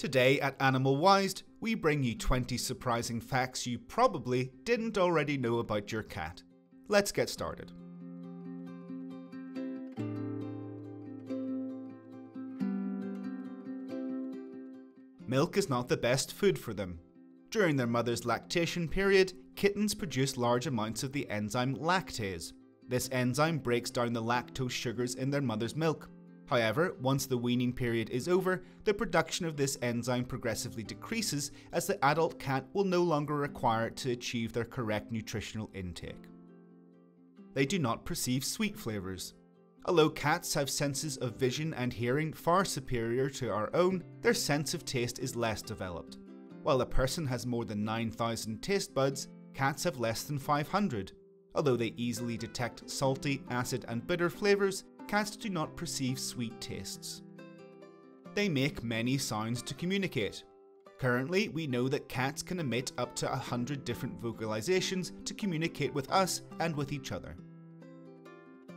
Today at Animal Wised, we bring you 20 surprising facts you probably didn't already know about your cat. Let's get started. Milk is not the best food for them. During their mother's lactation period, kittens produce large amounts of the enzyme lactase. This enzyme breaks down the lactose sugars in their mother's milk. However, once the weaning period is over, the production of this enzyme progressively decreases as the adult cat will no longer require it to achieve their correct nutritional intake. They do not perceive sweet flavours. Although cats have senses of vision and hearing far superior to our own, their sense of taste is less developed. While a person has more than 9,000 taste buds, cats have less than 500. Although they easily detect salty, acid and bitter flavours, cats do not perceive sweet tastes. They make many sounds to communicate. Currently, we know that cats can emit up to 100 different vocalizations to communicate with us and with each other.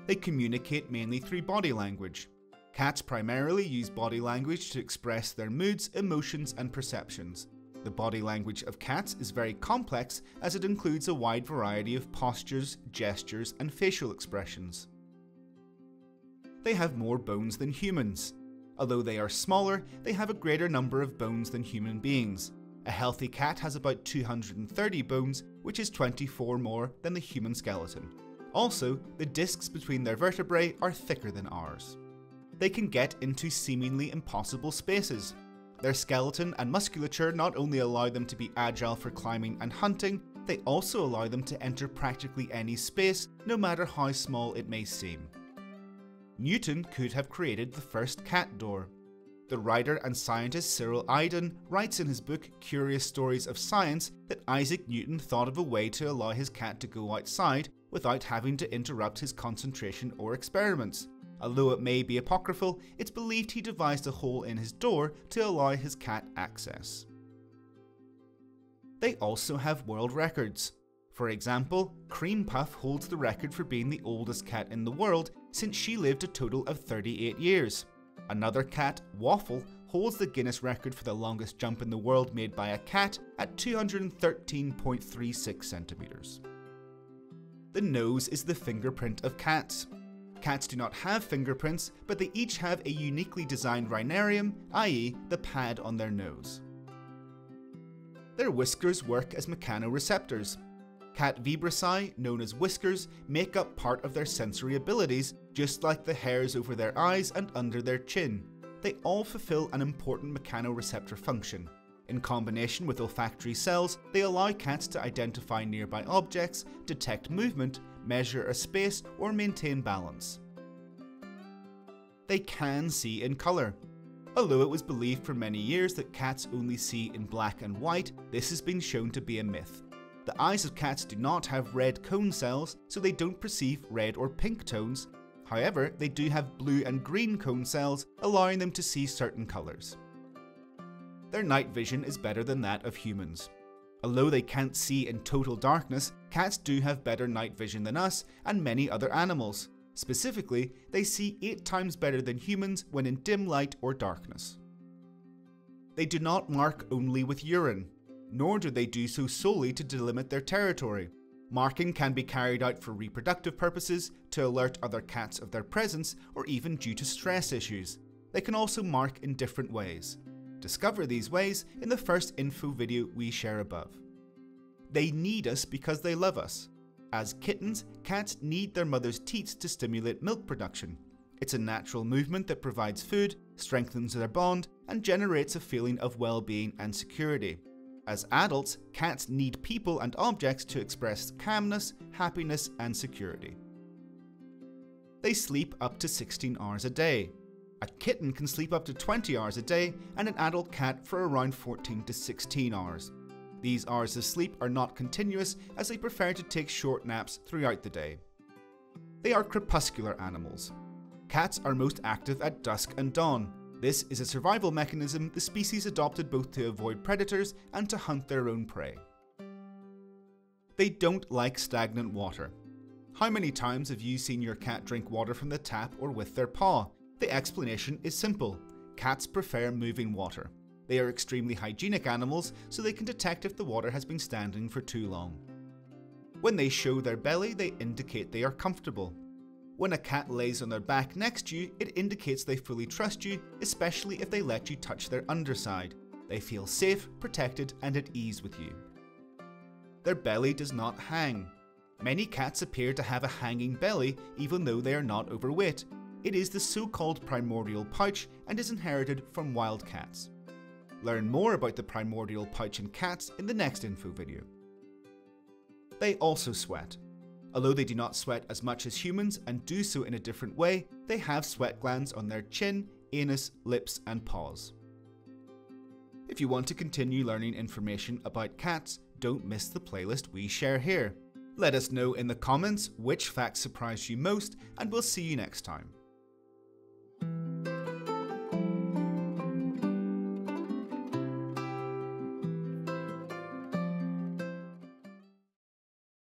They communicate mainly through body language. Cats primarily use body language to express their moods, emotions, and perceptions. The body language of cats is very complex as it includes a wide variety of postures, gestures, and facial expressions. They have more bones than humans. Although they are smaller, they have a greater number of bones than human beings. A healthy cat has about 230 bones, which is 24 more than the human skeleton. Also, the discs between their vertebrae are thicker than ours. They can get into seemingly impossible spaces. Their skeleton and musculature not only allow them to be agile for climbing and hunting, they also allow them to enter practically any space, no matter how small it may seem. Newton could have created the first cat door. The writer and scientist Cyril Aydon writes in his book Curious Stories of Science that Isaac Newton thought of a way to allow his cat to go outside without having to interrupt his concentration or experiments. Although it may be apocryphal, it's believed he devised a hole in his door to allow his cat access. They also have world records. For example, Cream Puff holds the record for being the oldest cat in the world since she lived a total of 38 years. Another cat, Waffle, holds the Guinness record for the longest jump in the world made by a cat at 213.36 centimetres. The nose is the fingerprint of cats. Cats do not have fingerprints, but they each have a uniquely designed rhinarium, i.e. the pad on their nose. Their whiskers work as mechanoreceptors. Cat vibrissae, known as whiskers, make up part of their sensory abilities, just like the hairs over their eyes and under their chin. They all fulfill an important mechanoreceptor function. In combination with olfactory cells, they allow cats to identify nearby objects, detect movement, measure a space, or maintain balance. They can see in colour. Although it was believed for many years that cats only see in black and white, this has been shown to be a myth. The eyes of cats do not have red cone cells, so they don't perceive red or pink tones. However, they do have blue and green cone cells, allowing them to see certain colours. Their night vision is better than that of humans. Although they can't see in total darkness, cats do have better night vision than us and many other animals. Specifically, they see 8 times better than humans when in dim light or darkness. They do not mark only with urine, nor do they do so solely to delimit their territory. Marking can be carried out for reproductive purposes, to alert other cats of their presence, or even due to stress issues. They can also mark in different ways. Discover these ways in the first info video we share above. They need us because they love us. As kittens, cats need their mother's teats to stimulate milk production. It's a natural movement that provides food, strengthens their bond, and generates a feeling of well-being and security. As adults, cats need people and objects to express calmness, happiness, and security. They sleep up to 16 hours a day. A kitten can sleep up to 20 hours a day, and an adult cat for around 14 to 16 hours. These hours of sleep are not continuous as they prefer to take short naps throughout the day. They are crepuscular animals. Cats are most active at dusk and dawn. This is a survival mechanism the species adopted both to avoid predators and to hunt their own prey. They don't like stagnant water. How many times have you seen your cat drink water from the tap or with their paw? The explanation is simple. Cats prefer moving water. They are extremely hygienic animals, so they can detect if the water has been standing for too long. When they show their belly, they indicate they are comfortable. When a cat lays on their back next to you, it indicates they fully trust you, especially if they let you touch their underside. They feel safe, protected, and at ease with you. Their belly does not hang. Many cats appear to have a hanging belly, even though they are not overweight. It is the so-called primordial pouch and is inherited from wild cats. Learn more about the primordial pouch in cats in the next info video. They also sweat. Although they do not sweat as much as humans and do so in a different way, they have sweat glands on their chin, anus, lips, and paws. If you want to continue learning information about cats, don't miss the playlist we share here. Let us know in the comments which facts surprised you most, and we'll see you next time.